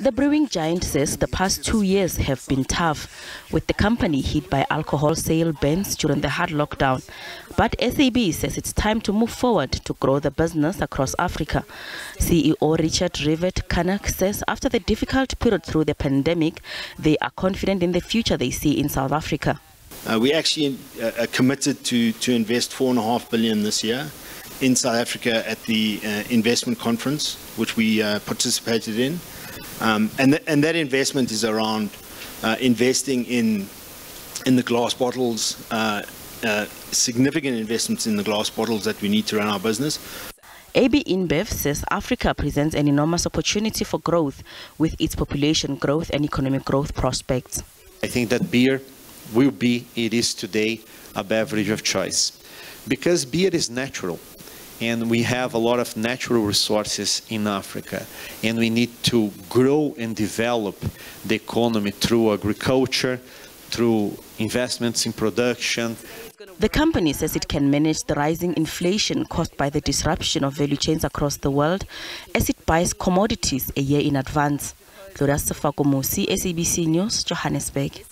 The brewing giant says the past 2 years have been tough, with the company hit by alcohol sale bans during the hard lockdown. But SAB says it's time to move forward to grow the business across Africa. CEO Richard Rivett-Carnac says after the difficult period through the pandemic, they are confident in the future they see in South Africa. We actually are committed to invest 4.5 billion this year in South Africa at the investment conference, which we participated in. And that investment is around investing in the glass bottles, significant investments in the glass bottles that we need to run our business. AB InBev says Africa presents an enormous opportunity for growth with its population growth and economic growth prospects. I think that beer will be, it is today, a beverage of choice, because beer is natural. And we have a lot of natural resources in Africa, and we need to grow and develop the economy through agriculture, through investments in production. The company says it can manage the rising inflation caused by the disruption of value chains across the world as it buys commodities a year in advance. Florissa Fakomosi, SABC News, Johannesburg.